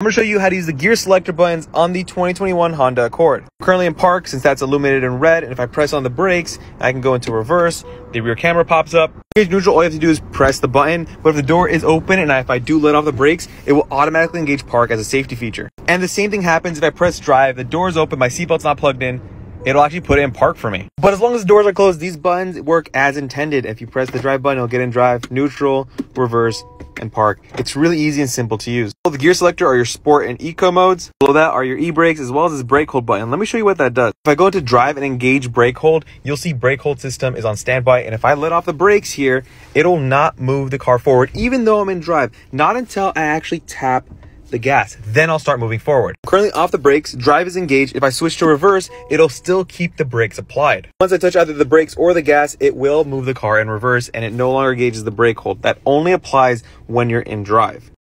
I'm going to show you how to use the gear selector buttons on the 2021 Honda Accord. I'm currently in park since that's illuminated in red, and if I press on the brakes, I can go into reverse, the rear camera pops up. To engage neutral, all you have to do is press the button, but if the door is open and if I do let off the brakes, it will automatically engage park as a safety feature. And the same thing happens if I press drive, the door is open, my seatbelt's not plugged in, it'll actually put it in park for me. But as long as the doors are closed, these buttons work as intended. If you press the drive button, it'll get in drive, neutral, reverse, and park. It's really easy and simple to use. Below the gear selector are your sport and eco modes. Below that are your e-brakes as well as this brake hold button. Let me show you what that does. If I go into drive and engage brake hold, you'll see brake hold system is on standby, and if I let off the brakes here, it'll not move the car forward even though I'm in drive, not until I actually tap the gas, then I'll start moving forward. Currently off the brakes, drive is engaged. If I switch to reverse, it'll still keep the brakes applied. Once I touch either the brakes or the gas, it will move the car in reverse and it no longer engages the brake hold. That only applies when you're in drive.